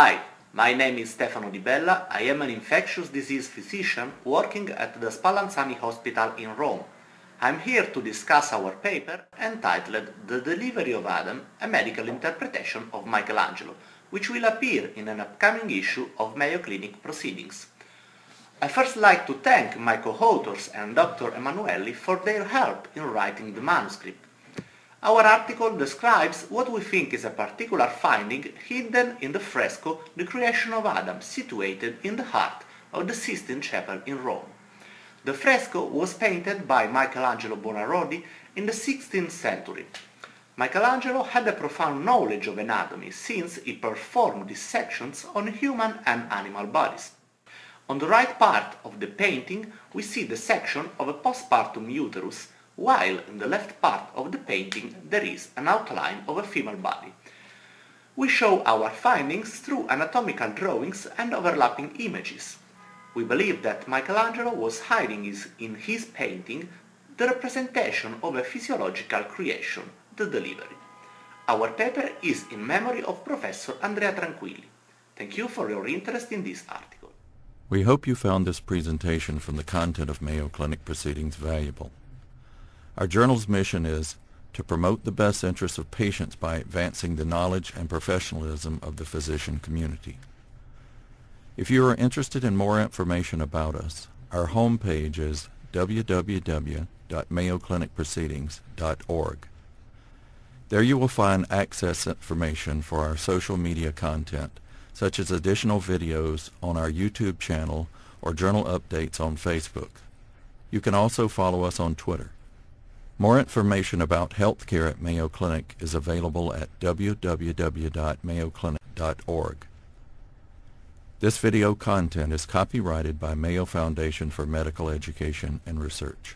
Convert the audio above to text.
Hi, my name is Stefano Di Bella. I am an infectious disease physician working at the Spallanzani Hospital in Rome. I'm here to discuss our paper entitled The Delivery of Adam, a Medical Interpretation of Michelangelo, which will appear in an upcoming issue of Mayo Clinic Proceedings. I first like to thank my co-authors and Dr. Emanuele for their help in writing the manuscript. Our article describes what we think is a particular finding hidden in the fresco The Creation of Adam, situated in the heart of the Sistine Chapel in Rome. The fresco was painted by Michelangelo Buonarroti in the 16th century. Michelangelo had a profound knowledge of anatomy, since he performed dissections on human and animal bodies. On the right part of the painting we see the section of a postpartum uterus, while in the left part of the painting there is an outline of a female body. We show our findings through anatomical drawings and overlapping images. We believe that Michelangelo was hiding in his painting the representation of a physiological creation, the delivery. Our paper is in memory of Professor Andrea Tranquilli. Thank you for your interest in this article. We hope you found this presentation from the content of Mayo Clinic Proceedings valuable. Our journal's mission is to promote the best interests of patients by advancing the knowledge and professionalism of the physician community. If you are interested in more information about us, our homepage is www.mayoclinicproceedings.org. There you will find access information for our social media content, such as additional videos on our YouTube channel or journal updates on Facebook. You can also follow us on Twitter. More information about healthcare at Mayo Clinic is available at www.mayoclinic.org. This video content is copyrighted by Mayo Foundation for Medical Education and Research.